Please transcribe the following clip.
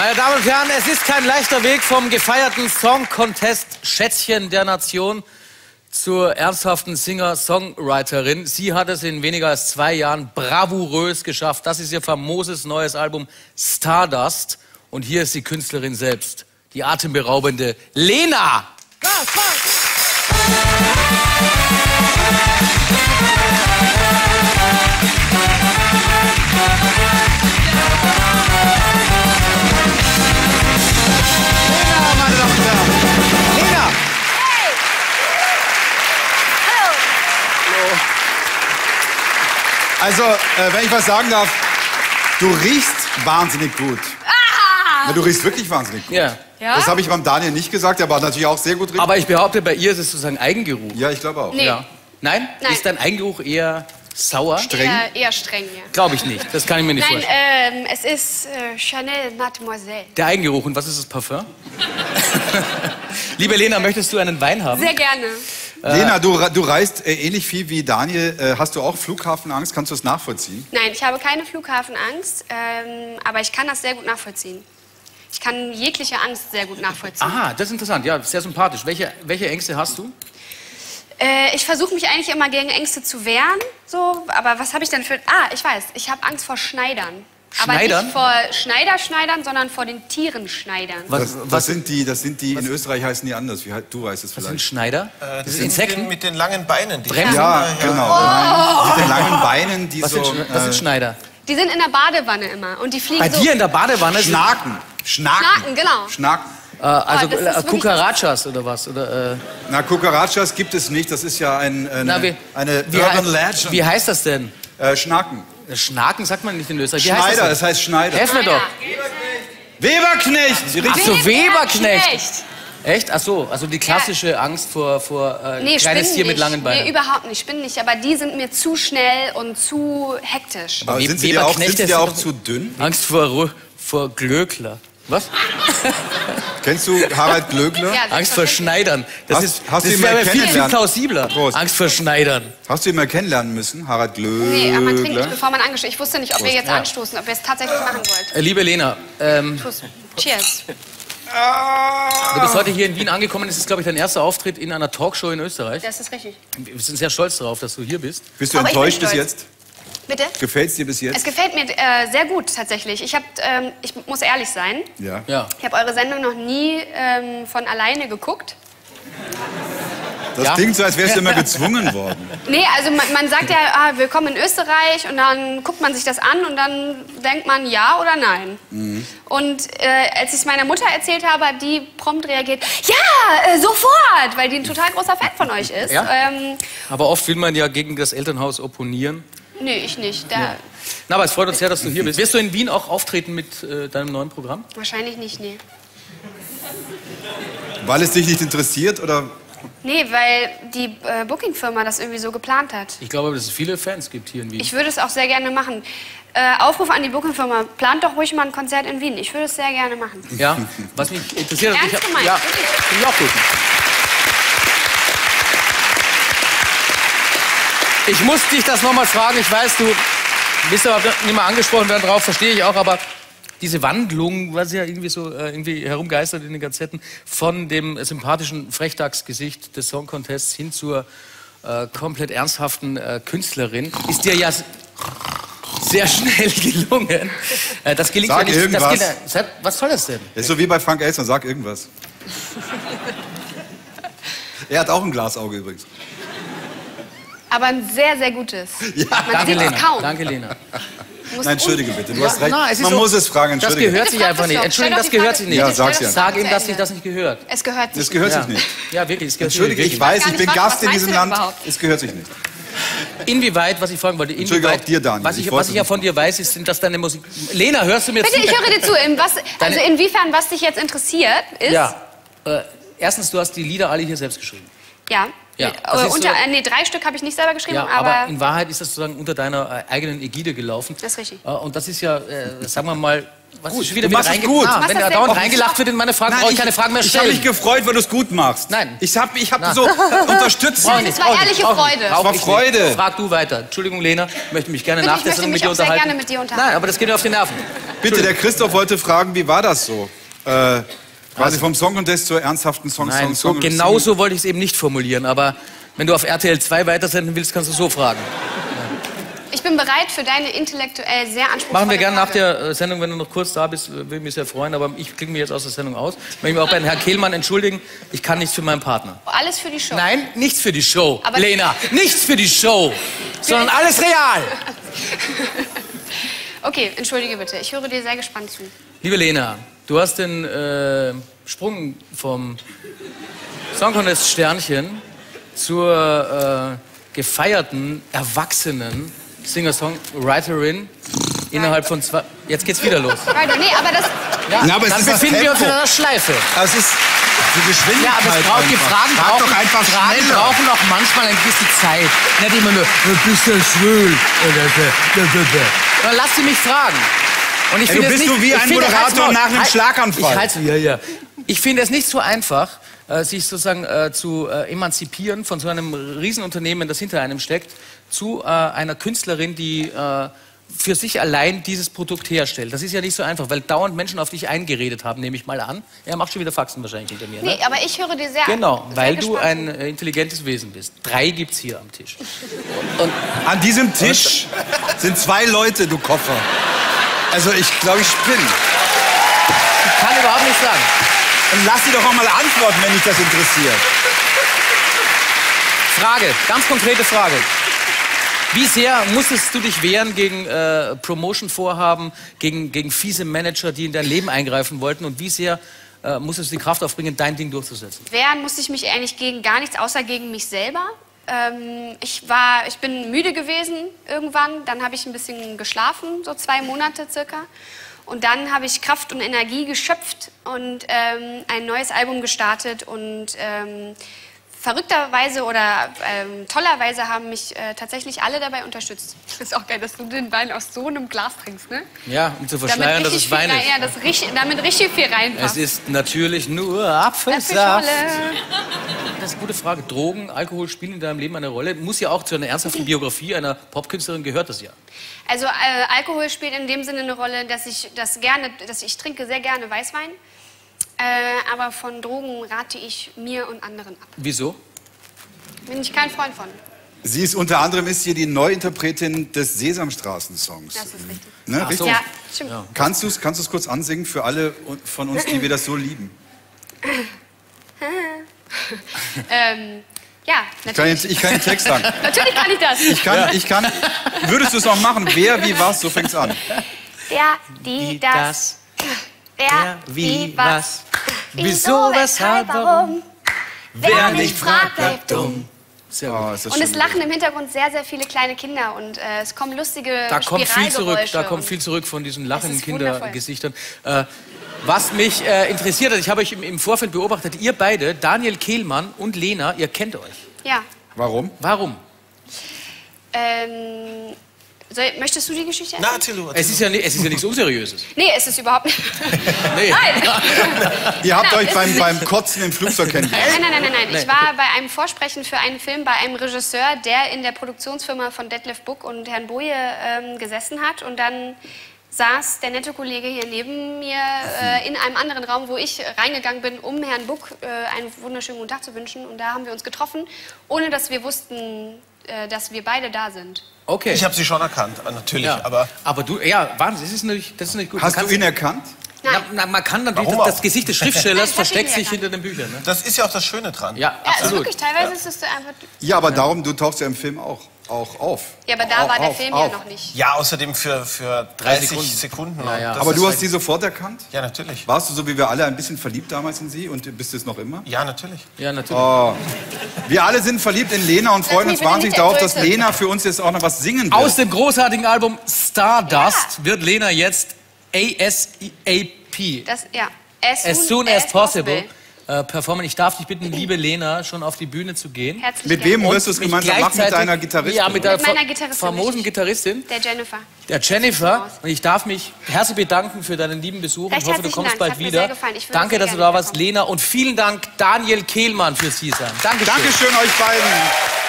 Meine Damen und Herren, es ist kein leichter Weg vom gefeierten Song Contest Schätzchen der Nation zur ernsthaften Singer-Songwriterin. Sie hat es in weniger als 2 Jahren bravourös geschafft. Das ist ihr famoses neues Album Stardust. Und hier ist die Künstlerin selbst, die atemberaubende Lena. Also, wenn ich was sagen darf, du riechst wahnsinnig gut. Ah! Na, du riechst wirklich wahnsinnig gut. Ja. Ja? Das habe ich beim Daniel nicht gesagt, der war natürlich auch sehr gut riecht. Aber ich behaupte, bei ihr ist es sozusagen Eigengeruch. Ja, ich glaube auch. Nee. Ja. Nein? Nein? Ist dein Eigengeruch eher sauer? Streng? Eher streng, ja. Glaube ich nicht, das kann ich mir nicht vorstellen. Nein, es ist Chanel Mademoiselle. Der Eigengeruch, und was ist das Parfum? Liebe Lena, möchtest du einen Wein haben? Sehr gerne. Lena, du reist ähnlich viel wie Daniel. Hast du auch Flughafenangst? Kannst du es nachvollziehen? Nein, ich habe keine Flughafenangst, aber ich kann das sehr gut nachvollziehen. Ich kann jegliche Angst sehr gut nachvollziehen. Aha, das ist interessant. Ja, sehr sympathisch. Welche Ängste hast du? Ich versuche mich eigentlich immer gegen Ängste zu wehren. So, aber was habe ich denn für... Ah, ich weiß. Ich habe Angst vor Schneidern. Schneidern? Aber nicht vor Schneider-Schneidern, sondern vor den Tieren-Schneidern. Das sind die in Österreich heißen die anders. Wie, du weißt es vielleicht. Das sind Schneider? Das sind Insekten? Mit den langen Beinen. Die ja, genau. Oh. Mit den langen Beinen, die was so... das sind Schneider. Die sind in der Badewanne immer und die fliegen so... Bei dir in der Badewanne? Schnaken. Schnaken. Schnaken, genau. Schnaken. Also Kukarachas oder was? Oder, na, Kukarachas gibt es nicht. Das ist ja eine Urban Legend. Wie heißt das denn? Schnaken. Schnaken sagt man nicht in Österreich. Schneider, das heißt Schneider. Helfen wir doch. Weberknecht. Weberknecht. Ach so, Weberknecht. Echt? Ach so, also die klassische Angst vor kleines Tier mit langen Beinen. Nee, überhaupt nicht. Spinnen nicht. Aber die sind mir zu schnell und zu hektisch. Aber sind sie auch zu dünn? Angst vor Glööckler. Was? Kennst du Harald Glööckler? Ja, Angst vor Schneidern. Das wäre viel plausibler. Prost. Angst vor Schneidern. Hast du ihn mal kennenlernen müssen, Harald Glööckler? Nee, man trinkt nicht, bevor man angestoßen. Ich wusste nicht, ob wir jetzt anstoßen, ob ihr es tatsächlich machen wollt. Liebe Lena. Prost. Cheers. Du bist heute hier in Wien angekommen. Das ist, glaube ich, dein erster Auftritt in einer Talkshow in Österreich. Das ist richtig. Wir sind sehr stolz darauf, dass du hier bist. Bist du enttäuscht bis jetzt? Bitte? Gefällt's dir bis jetzt? Es gefällt mir sehr gut, tatsächlich. Ich muss ehrlich sein. Ja. Ja. Ich habe eure Sendung noch nie von alleine geguckt. Das klingt so, als wärst du immer gezwungen worden. Nee, also man sagt ja, willkommen in Österreich, und dann guckt man sich das an und dann denkt man ja oder nein. Mhm. Und als ich es meiner Mutter erzählt habe, hat die prompt reagiert, ja, sofort, weil die ein total großer Fan von euch ist. Ja? Aber oft will man ja gegen das Elternhaus opponieren. Nee, ich nicht. Na, aber es freut uns sehr, dass du hier bist. Wirst du in Wien auch auftreten mit deinem neuen Programm? Wahrscheinlich nicht, nee. Weil es dich nicht interessiert, oder? Nee, weil die Booking-Firma das irgendwie so geplant hat. Ich glaube, dass es viele Fans gibt hier in Wien. Ich würde es auch sehr gerne machen. Aufruf an die Booking-Firma, plant doch ruhig mal ein Konzert in Wien. Ich würde es sehr gerne machen. Ja, was mich interessiert... Ernst gemeint? Ja, finde ich auch gut. Ich muss dich das nochmal fragen, ich weiß, du bist aber nicht mal angesprochen werden drauf, verstehe ich auch, aber diese Wandlung, was ja irgendwie so herumgeistert in den Gazetten, von dem sympathischen Frechdachsgesicht des Song Contests hin zur komplett ernsthaften Künstlerin, ist dir ja sehr schnell gelungen. Das gelingt ja nicht. Irgendwas. Was soll das denn? Das ist so wie bei Frank Elstner, sag irgendwas. Er hat auch ein Glasauge übrigens. Aber ein sehr, sehr gutes. Ja. Man sieht es kaum. Danke, Lena. Nein, entschuldige bitte, du hast recht. Na, man muss es fragen, entschuldige. Das gehört sich einfach nicht. Entschuldigung, das gehört sich nicht. Ja, sag's ja. Sag ihm, dass sich das nicht gehört. Es gehört sich nicht. Es gehört sich nicht. Ja, wirklich, es gehört sich nicht. Entschuldige, ich weiß, ich bin Gast in diesem Land. Es gehört sich nicht. Inwieweit, was ich fragen wollte, inwieweit, auch dir, Daniel. Was ich ja von dir weiß, ist, dass deine Musik... Lena, hörst du mir zu? Bitte, ich höre dir zu. Also inwiefern, was dich jetzt interessiert, ist... Ja, erstens, du hast die Lieder alle hier selbst geschrieben. Ja. Ja, nee, 3 Stück habe ich nicht selber geschrieben, ja, aber in Wahrheit ist das sozusagen unter deiner eigenen Ägide gelaufen. Das ist richtig. Und das ist ja, sagen wir mal, Was gut, wieder du machst es gut. Wenn da dauernd reingelacht wird in meine Fragen, brauche ich keine Fragen mehr stellen. Ich habe mich gefreut, weil du es gut machst. Nein. Ich hab so unterstützt. Das war ehrliche Freude. Das war Freude. Frag du weiter. Entschuldigung, Lena, ich möchte mich gerne nach der Sendung mit dir unterhalten. Ich möchte mich sehr gerne mit dir unterhalten. Nein, aber das geht mir auf die Nerven. Bitte, der Christoph wollte fragen, wie war das so? Quasi vom Song Contest zur ernsthaften Song. Genau so wollte ich es eben nicht formulieren, aber wenn du auf RTL 2 weitersenden willst, kannst du so fragen. Ich bin bereit für deine intellektuell sehr anspruchsvolle Machen wir gerne nach der Sendung, wenn du noch kurz da bist, würde ich mich sehr freuen, aber ich klinge mich jetzt aus der Sendung aus. Ich möchte mich auch bei Herrn Kehlmann entschuldigen, ich kann nichts für meinen Partner. Alles für die Show? Nein, nichts für die Show, aber Lena, nichts für die Show, sondern alles real. Okay, entschuldige bitte, ich höre dir sehr gespannt zu. Liebe Lena, du hast den Sprung vom Song Contest Sternchen zur gefeierten, erwachsenen Singer-Songwriterin innerhalb von zwei... Jetzt geht's wieder los. Nee, aber das... Ja, na, aber dann befinden wir uns in einer Schleife. Das ist die Geschwindigkeit. Ja, aber es braucht Fragen brauchen auch manchmal eine gewisse Zeit. Nicht immer nur, du bist ja schwul. Dann lass sie mich fragen. Und ich finde es nicht so einfach, sich sozusagen zu emanzipieren von so einem Riesenunternehmen, das hinter einem steckt, zu einer Künstlerin, die für sich allein dieses Produkt herstellt. Das ist ja nicht so einfach, weil dauernd Menschen auf dich eingeredet haben, nehme ich mal an. Er macht schon wieder Faxen wahrscheinlich hinter mir. Nee, ne? Aber ich höre dir sehr an. Genau, weil du ein intelligentes Wesen bist. 3 gibt's hier am Tisch. Und an diesem Tisch sind 2 Leute, du Koffer. Also ich glaube, ich spinne. Ich kann überhaupt nichts sagen. Und lass sie doch auch mal antworten, wenn dich das interessiert. Frage, ganz konkrete Frage. Wie sehr musstest du dich wehren gegen Promotion-Vorhaben, gegen fiese Manager, die in dein Leben eingreifen wollten? Und wie sehr musstest du die Kraft aufbringen, dein Ding durchzusetzen? Wehren musste ich mich eigentlich gegen gar nichts, außer gegen mich selber. Ich bin müde gewesen irgendwann, dann habe ich ein bisschen geschlafen, so 2 Monate circa. Und dann habe ich Kraft und Energie geschöpft und ein neues Album gestartet und... verrückterweise oder tollerweise haben mich tatsächlich alle dabei unterstützt. Ist auch geil, dass du den Wein aus so einem Glas trinkst, ne? Ja, um zu verschleiern, dass es Wein ist. Ja, damit richtig viel reinpasst. Es ist natürlich nur Apfelsaft. Das ist eine gute Frage. Drogen, Alkohol spielen in deinem Leben eine Rolle. Muss ja auch zu einer ernsthaften Biografie einer Popkünstlerin gehört das ja. Also Alkohol spielt in dem Sinne eine Rolle, dass ich ich trinke sehr gerne Weißwein. Aber von Drogen rate ich mir und anderen ab. Wieso? Bin ich kein Freund von. Sie ist unter anderem hier die Neuinterpretin des Sesamstraßen-Songs. Das ist richtig. Ne? Richtig? Ja, stimmt. Ja. Kannst du es kurz ansingen für alle von uns, die wir das so lieben? Ja, natürlich. Ich kann den Text sagen. Natürlich kann ich das. Würdest du es auch machen? Wer, wie, was? So fängt's an. Ja, das. Wer, wie, was? Wieso, weshalb, warum? Wer nicht fragt, bleibt dumm. Und es lachen im Hintergrund sehr, sehr viele kleine Kinder. Und es kommen lustige Spiralgeräusche. Da kommt viel zurück von diesen lachenden Kindergesichtern. Was mich interessiert hat, ich habe euch im Vorfeld beobachtet, ihr beide, Daniel Kehlmann und Lena, ihr kennt euch. Ja. Warum? Warum? Möchtest du die Geschichte erzählen? Na, Attilo. Es ist ja nichts Unseriöses. Nee, es ist überhaupt nicht. Nee. Nein. Ihr habt euch beim Kotzen im Flugzeug kennengelernt. Nein. Ich war bei einem Vorsprechen für einen Film bei einem Regisseur, der in der Produktionsfirma von Detlef Buck und Herrn Boje gesessen hat. Und dann saß der nette Kollege hier neben mir in einem anderen Raum, wo ich reingegangen bin, um Herrn Buck einen wunderschönen guten Tag zu wünschen. Und da haben wir uns getroffen, ohne dass wir wussten, dass wir beide da sind. Okay. Ich habe sie schon erkannt, natürlich. Ja. Aber du, ja, Wahnsinn, das ist nicht gut. Hast du ihn erkannt? Nein. Man kann natürlich das Gesicht des Schriftstellers versteckt sich hinter den Büchern. Ne? Das ist ja auch das Schöne dran. Ja, absolut. Also wirklich, teilweise ist es einfach... Ja, aber darum, du tauchst ja im Film auch auf. Ja, aber da war der Film ja noch nicht. Ja, außerdem für 30 Sekunden. Ja. Aber du hast sie sofort erkannt? Ja, natürlich. Warst du so wie wir alle ein bisschen verliebt damals in sie und bist du es noch immer? Ja, natürlich. Ja, natürlich. Oh. Wir alle sind verliebt in Lena und freuen uns wahnsinnig darauf, dass Lena für uns jetzt auch noch was singen wird. Aus dem großartigen Album Stardust wird Lena jetzt ASAP. As soon as possible. performen. Ich darf dich bitten, liebe Lena, schon auf die Bühne zu gehen. Herzlich mit wem wirst du es gemeinsam machen? Mit deiner Gitarristin? Ja, mit meiner Gitarristin. Famosen Gitarristin. Der Jennifer. Der Jennifer. Und ich darf mich herzlich bedanken für deinen lieben Besuch. Ich hoffe, du kommst bald wieder. Danke, dass du da warst, Lena. Und vielen Dank, Daniel Kehlmann, fürs Hier sein. Dankeschön. Dankeschön euch beiden.